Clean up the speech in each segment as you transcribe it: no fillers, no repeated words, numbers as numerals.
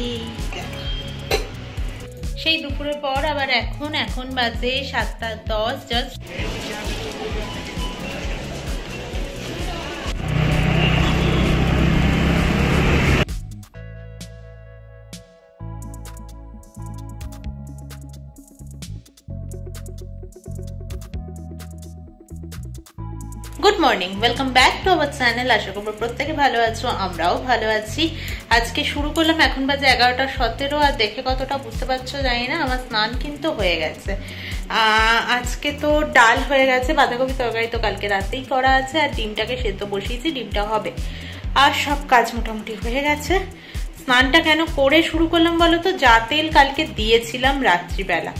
সেই দুপুরের পর আবার এখন বাজে 7:10 just. Good morning, welcome back to our channel. आशा करब प्रत्येके भालो आछो, आमराओ भालो आछि। आज के शुरू करलाम, एखन बाजे 11:17 और देखे कतटा बुझते पारछो जानि ना। आमार स्नान किन्तु हये गेछे। আজকে তো ডাল হয়ে গেছে, বাঁধাকপি তরকারি তো কালকে রাতেই করা আছে, আর ডিমটাকে সেদ্ধ বসিয়েছি, ডিমটা হবে। আর সব কাজ মোটামুটি হয়ে গেছে। স্নানটা কেন করে শুরু করলাম বলো তো, যা তেল কালকে দিয়েছিলাম রাত্রিবেলা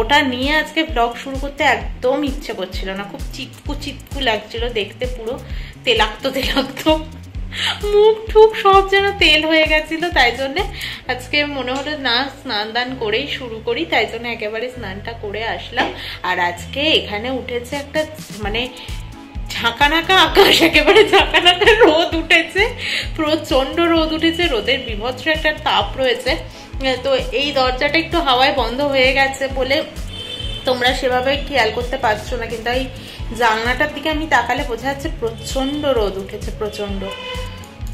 ওটা নিয়ে আজকে ব্লগ শুরু করতে একদম ইচ্ছে করছিল না। খুব চিটকু চিটকু লাগছিল দেখতে, পুরো তেলাক্ত তেলাক্ত মুখ ঠুক সব যেন তেল হয়ে গেছিল। তাই জন্য আজকে মনে হলো না স্নান দান করেই শুরু করি, তাই জন্য একেবারে স্নানটা করে আসলাম। আর আজকে এখানে উঠেছে একটা মানে ঝাঁকানাকা আকাশ, একেবারে ঝাঁকানাকা রোদ উঠেছে, প্রচন্ড রোদ উঠেছে, রোদের বিভৎস একটা তাপ রয়েছে। তো এই দরজাটা একটু হাওয়ায় বন্ধ হয়ে গেছে বলে তোমরা সেভাবে খেয়াল করতে পারছো না, কিন্তু এই জানলাটার দিকে আমি তাকালে বোঝা যাচ্ছে প্রচন্ড রোদ উঠেছে, প্রচন্ড।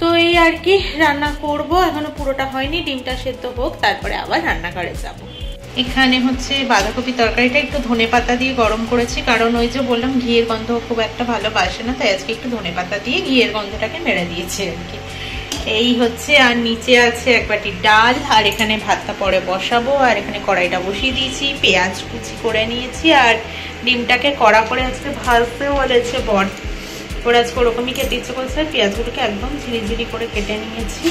তো এই আর কি, রান্না করব, এখনো পুরোটা হয়নি, ডিমটা সেদ্ধ হোক, তারপরে আবার রান্নাঘরে যাব। এখানে হচ্ছে বাঁধাকপি তরকারিটা একটু ধনে পাতা দিয়ে গরম করেছি, কারণ ওই যে বললাম ঘিয়ের গন্ধ খুব একটা ভালোবাসে না, তাই আজকে একটু ধনে পাতা দিয়ে ঘিয়ের গন্ধটাকে মেরে দিয়েছি আর কি। এই হচ্ছে, আর নিচে আছে এক বাটি ডাল, আর এখানে ভাতটা পরে বসাবো। আর এখানে কড়াইটা বসিয়ে দিয়েছি, পেঁয়াজ কুচি করে নিয়েছি, আর ডিমটাকে কড়া করে আজকে ভাজতেও বলেছে বর, ওরা আজকে ওরকমই খেতে ইচ্ছে করছে। পেঁয়াজগুলোকে একদম ঝিরিঝিরি করে কেটে নিয়েছি।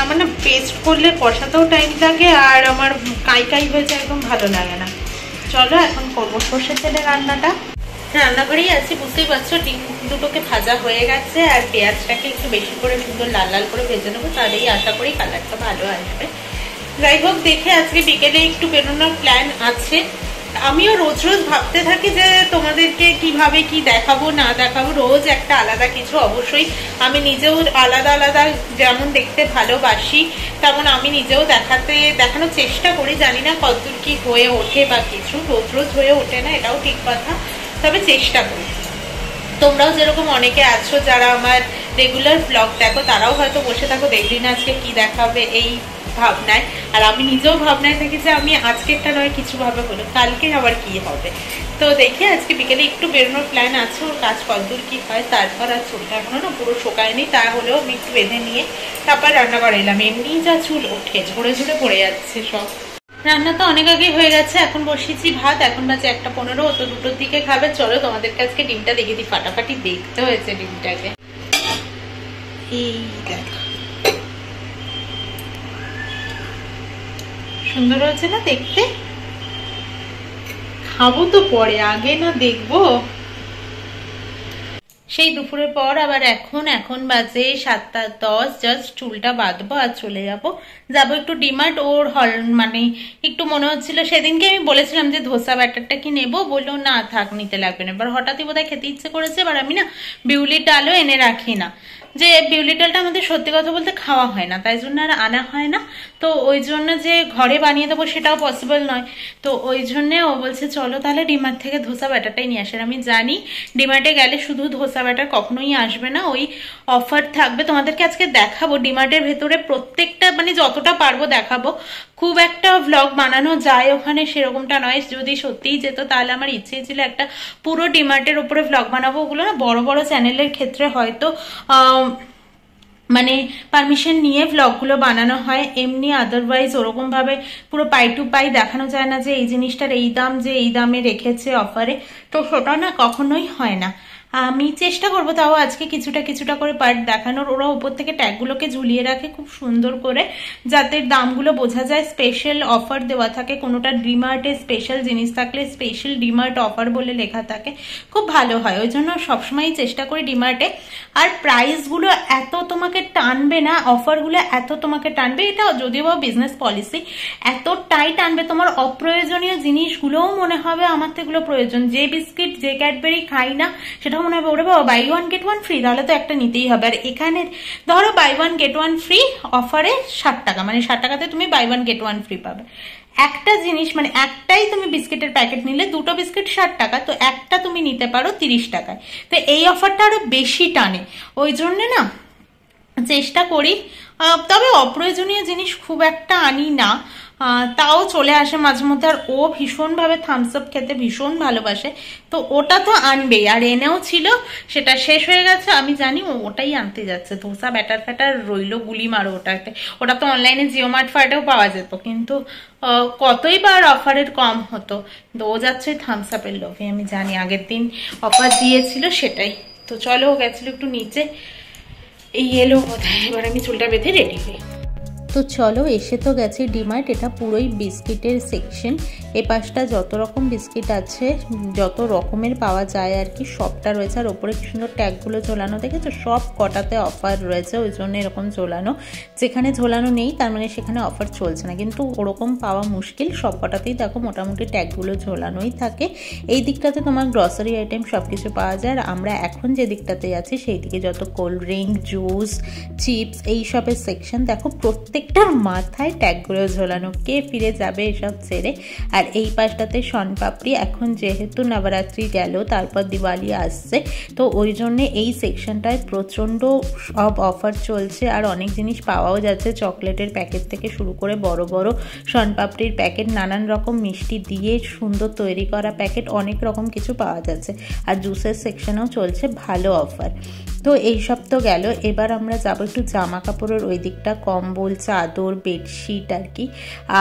আমার না পেস্ট করলে কষাতেও টাইম লাগে, আর আমার কাই কাই হয়েছে, একদম ভালো লাগে না। চলো এখন করবো সর্ষে তেলে রান্নাটা। রান্নাঘরেই আছি, বুঝতেই পারছো। ডিম দুটোকে ভাজা হয়ে গেছে, আর পেঁয়াজটাকে একটু বেশি করে সুন্দর লাল লাল করে ভেজে নেবো, তাহলেই আশা করি কালারটা ভালো আসবে। যাই হোক, দেখে আজকে বিকেলে একটু বেরোনোর প্ল্যান আছে। আমিও রোজ রোজ ভাবতে থাকি যে তোমাদেরকে কিভাবে কি দেখাবো না দেখাবো, রোজ একটা আলাদা কিছু। অবশ্যই আমি নিজেও আলাদা আলাদা যেমন দেখতে ভালোবাসি, তেমন আমি নিজেও দেখানোর চেষ্টা করি। জানি না কতদূর কি হয়ে ওঠে বা কিছু, রোজ রোজ হয়ে ওঠে না, এটাও ঠিক কথা, তবে চেষ্টা করি। তোমরাও যেরকম অনেকে আছো যারা আমার রেগুলার ব্লগ দেখো, তারাও হয়তো বসে থাকো দেখবি না আজকে কি দেখাবে এই ভাবনায়। আর আমি নিজেও ভাবনায় থাকি যে আমি আজকেরটা নয় কিছুভাবে হলো, কালকে আবার কি হবে। তো দেখি আজকে বিকেলে একটু বেরোনোর প্ল্যান আছে, ওর কাজ কতদূর কি হয়। তারপর আর চুলটা এখনো না পুরো শোকায়নি, তা হলেও আমি একটু বেঁধে নিয়ে তারপর রান্না করে এলাম। এমনিই যা চুল ওঠে, ঝরে ঝরে পড়ে যাচ্ছে সব। রান্না তো অনেক আগে হয়ে গেছে, এখন বসিয়েছি ভাত। এখন বাজে 1:15, তো 2টোর দিকে খাবে। চলো তোমাদেরকে আজকে ডিমটা দেখিয়ে দিই, ফাটাফাটি দেখতে হয়েছে ডিমটাকে। এই দেখো সুন্দর হয়েছে না দেখতে? খাবো তো পরে, আগে না দেখবো। সেই দুপুরের পর আবার এখন বাজে 7:10 জাস্ট। চুলটা বাঁধবো আর চলে যাবো একটু ডিমার্ট। ওর হল মানে একটু মনে হচ্ছিল, সেদিনকে আমি বলেছিলাম যে ধোসা ব্যাটারটা কি নেবো, বললো না থাক, নিতে লাগবে না। এবার হঠাৎই বোধহয় খেতে ইচ্ছে করেছে। এবার আমি না বিউলির ডালও এনে রাখি না, যে বিউলির ডালটা আমাদের সত্যি কথা বলতে খাওয়া হয় না, তাই জন্য আর আনা হয় না। তো ওই জন্য যে ঘরে বানিয়ে দেবো সেটাও পসিবল নয়। তো ওই জন্যে ও বলছে চলো তাহলে ডিমার্ট থেকে ধোসা ব্যাটারটাই নিয়ে আসেন। আমি জানি ডিমার্টে গেলে শুধু ধোসা ব্যাটার কখনোই আসবে না, ওই অফার থাকবে। তোমাদেরকে আজকে দেখাবো ডিমার্টের ভেতরে প্রত্যেকটা, মানে যতটা পারবো দেখাবো। খুব একটা ব্লগ বানানো যায় ওখানে সেরকমটা নয়, যদি সত্যিই যেত তাহলে আমার ইচ্ছেই ছিল একটা পুরো ডিমার্টের ওপরে ব্লগ বানাবো। ওগুলো না বড় বড় চ্যানেলের ক্ষেত্রে হয়তো মানে পারমিশন নিয়ে ব্লগগুলো বানানো হয়, এমনি আদারওয়াইজ ওরকমভাবে পুরো পাই টু পাই দেখানো যায় না যে এই জিনিসটার এই দাম, যে এই দামে রেখেছে অফারে, তো সেটা না কখনোই হয় না। আমি চেষ্টা করবো তাও আজকে কিছুটা কিছুটা করে পার্ট দেখানোর। ওরা উপর থেকে ট্যাগগুলোকে ঝুলিয়ে রাখে খুব সুন্দর করে, যাতে দামগুলো বোঝা যায়। স্পেশাল অফার দেওয়া থাকে, কোনোটা ডিমার্টে স্পেশাল জিনিস থাকলে স্পেশাল ডিমার্ট অফার বলে লেখা থাকে, খুব ভালো হয়। ওই জন্য সবসময়ই চেষ্টা করি ডিমার্টে। আর প্রাইসগুলো এত তোমাকে টানবে না, অফারগুলো এত তোমাকে টানবে, এটা যদিও বা বিজনেস পলিসি, এতটাই টানবে তোমার অপ্রয়োজনীয় জিনিসগুলোও মনে হবে আমার তো এগুলো প্রয়োজন। যে বিস্কিট যে ক্যাডবেরি খাই না সেটা এটা মনে হবে ওরে বাবা buy one get one free, তাহলে তো একটা নিতেই হবে। আর এখানে ধরো buy one get one free অফারে ৬০ টাকা, মানে ৬০ টাকাতে তুমি buy one get one free পাবে। একটা জিনিস মানে একটাই তুমি বিস্কিটের প্যাকেট নিলে, দুটো বিস্কিট ৬০ টাকা, তো একটা তুমি নিতে পারো ৩০ টাকায়। তো এই অফারটা আরো বেশি টানে, ওই জন্য না চেষ্টা করি। তবে অপ্রয়োজনীয় জিনিস খুব একটা আনি না, তাও চলে আসে মাঝে মধ্যে। আর ও ভীষণভাবে থামস আপ খেতে ভীষণ ভালোবাসে, তো ওটা তো আনবেই। আর এনেও ছিল, সেটা শেষ হয়ে গেছে। আমি জানি ও ওটাই আনতে যাচ্ছে, ধোসা ব্যাটার ফ্যাটার রইলো, গুলি মারো ওটাতে। ওটা তো অনলাইনে জিওমার্ট ফার্টেও পাওয়া যেত, কিন্তু কতই বার অফারের কম হতো। কিন্তু ও যাচ্ছে থামস আপের লোভে, আমি জানি আগের দিন অফার দিয়েছিল সেটাই। তো চলো, ও গেছিলো একটু নিচে, এই এলো কোথায়, এবার আমি চুলটা বেঁধে রেডি হই। তো চলো, এসে তো গেছে ডিমার্ট। এটা পুরোই বিস্কিটের সেকশন, এ পাশটা যত রকম বিস্কিট আছে, যত রকমের পাওয়া যায় আর কি, সবটা রয়েছে। আর ওপরে কি সুন্দর ট্যাগগুলো ঝোলানো দেখেছো, সব কটাতে অফার রয়েছে, ওই জন্য এরকম ঝোলানো। যেখানে ঝোলানো নেই তার মানে সেখানে অফার চলছে না, কিন্তু ওরকম পাওয়া মুশকিল। সব কটাতেই দেখো মোটামুটি ট্যাগগুলো ঝোলানোই থাকে। এই দিকটাতে তোমার গ্রসারি আইটেম সব কিছু পাওয়া যায়। আর আমরা এখন যে দিকটাতে আছি সেই দিকে যত কোল্ড ড্রিঙ্ক, জুস, চিপস এই সবের সেকশন, দেখো প্রত্যেক একটার মাথায় ট্যাগগুলো ঝোলানো। কে ফিরে যাবে এসব ছেড়ে। আর এই পাশটাতে শনপাপড়ি, এখন যেহেতু নবরাত্রি গেল, তারপর দিওয়ালি আসছে, তো ওই জন্যে এই সেকশনটায় প্রচণ্ড সব অফার চলছে। আর অনেক জিনিস পাওয়াও যাচ্ছে, চকলেটের প্যাকেট থেকে শুরু করে বড় বড় শনপাপড়ির প্যাকেট, নানান রকম মিষ্টি দিয়ে সুন্দর তৈরি করা প্যাকেট, অনেক রকম কিছু পাওয়া যাচ্ছে। আর জুসের সেকশনেও চলছে ভালো অফার। তো এই সব তো গেল, এবার আমরা যাবো একটু জামা কাপড়ের ওই দিকটা। কম্বল, চাদর, বেডশিট আর কি,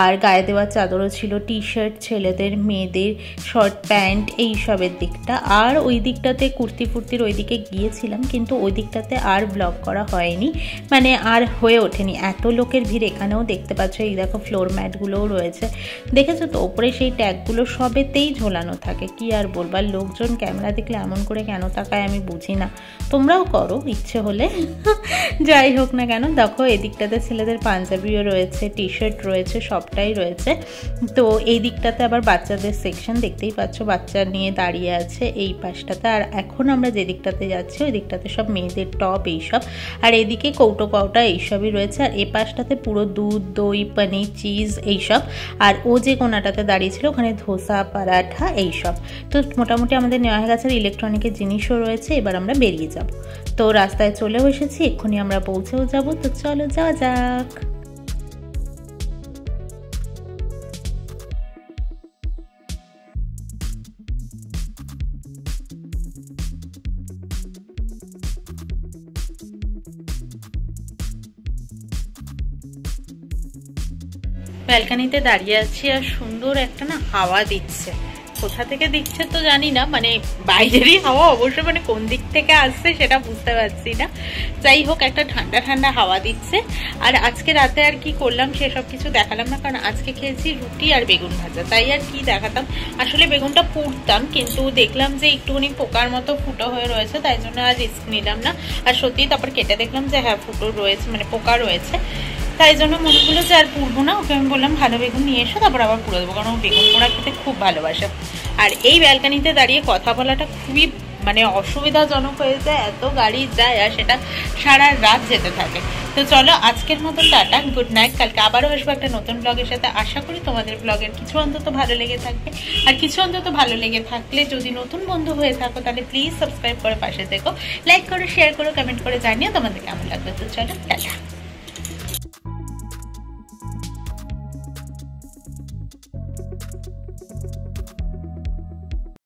আর গায়ে দেওয়ার চাদরও ছিল, টি শার্ট ছেলেদের, মেয়েদের শর্ট প্যান্ট এই সবের দিকটা। আর ওই দিকটাতে কুর্তি ফুর্তির ওই দিকে গিয়েছিলাম, কিন্তু ওই দিকটাতে আর ব্লগ করা হয়নি, মানে আর হয়ে ওঠেনি এত লোকের ভিড়। এখানেও দেখতে পাচ্ছ, এই দেখো ফ্লোর ম্যাটগুলোও রয়েছে, দেখেছো তো ওপরে সেই ট্যাগগুলো সবেতেই ঝোলানো থাকে। কি আর বলবার, লোকজন ক্যামেরা দেখলে এমন করে কেন তাকায় আমি বুঝি না, তোমরাও করো ইচ্ছে হলে। যাই হোক না কেন, দেখো এদিকটাতে ছেলেদের পাঞ্জাবিও রয়েছে, টি শার্ট রয়েছে, সবটাই রয়েছে। তো এই দিকটাতে আবার বাচ্চাদের সেকশন, দেখতেই পাচ্ছ বাচ্চা নিয়ে দাঁড়িয়ে আছে এই পাশটাতে। আর এখন আমরা যে দিকটাতে যাচ্ছি ওই দিকটাতে সব মেয়েদের টপ এইসব, আর এদিকে কৌটো পাউটা এইসবই রয়েছে। আর এ পাশটাতে পুরো দুধ, দই, পনির, চিজ এইসব। আর ও যে কোনাটাতে দাঁড়িয়েছিল ওখানে ধোসা, পরাঠা এইসব। তো মোটামুটি আমাদের নেওয়া হয়ে গেছে। ইলেকট্রনিকের জিনিসও রয়েছে। এবার আমরা বেরিয়ে যাব। তো রাস্তায় চলেও এসেছি, এক্ষুনি আমরা পৌঁছেও যাব। তো চলো যাওয়া যাক। ব্যালকানিতে দাঁড়িয়ে আছি, আর সুন্দর একটা না হাওয়া দিচ্ছে, কোথা থেকে দিচ্ছে তো জানি না, মানে বাইরেরই হাওয়া অবশ্য, মানে কোন দিক থেকে আসছে সেটা বুঝতে পারছি না। যাই হোক, একটা ঠান্ডা ঠান্ডা হাওয়া দিচ্ছে। আর আজকে রাতে আর কি করলাম সেসব কিছু দেখালাম না, কারণ আজকে খেয়েছি রুটি আর বেগুন ভাজা, তাই আর কি দেখাতাম। আসলে বেগুনটা পুড়তাম, কিন্তু দেখলাম যে একটুখানি পোকার মতো ফুটো হয়ে রয়েছে, তাই জন্য আর রিস্ক নিলাম না। আর সত্যি তারপর কেটে দেখলাম যে হ্যাঁ ফুটো রয়েছে, মানে পোকা রয়েছে, তাই জন্য মনে হলো যে আর পুড়বো না। ওকে আমি বললাম ভালো বেগুন নিয়ে এসো, তারপর আবার পুড়ে দেবো, কারণ ও বেগুন পোড়া খেতে খুব ভালোবাসে। আর এই ব্যালকানিতে দাঁড়িয়ে কথা বলাটা খুবই মানে অসুবিধাজনক হয়ে যায়, এত গাড়ি যায় আর সেটা সারা রাত যেতে থাকে। তো চলো, আজকের মতন টাটা, গুড নাইট। কালকে আবারও আসবো একটা নতুন ব্লগের সাথে। আশা করি তোমাদের ব্লগের কিছু অন্তত ভালো লেগে থাকবে। আর কিছু অন্তত ভালো লেগে থাকলে, যদি নতুন বন্ধু হয়ে থাকো তাহলে প্লিজ সাবস্ক্রাইব করে পাশে থেকো, লাইক করো, শেয়ার করো, কমেন্ট করে জানিও তোমাদের কেমন লাগবে। তো চলো টাটা।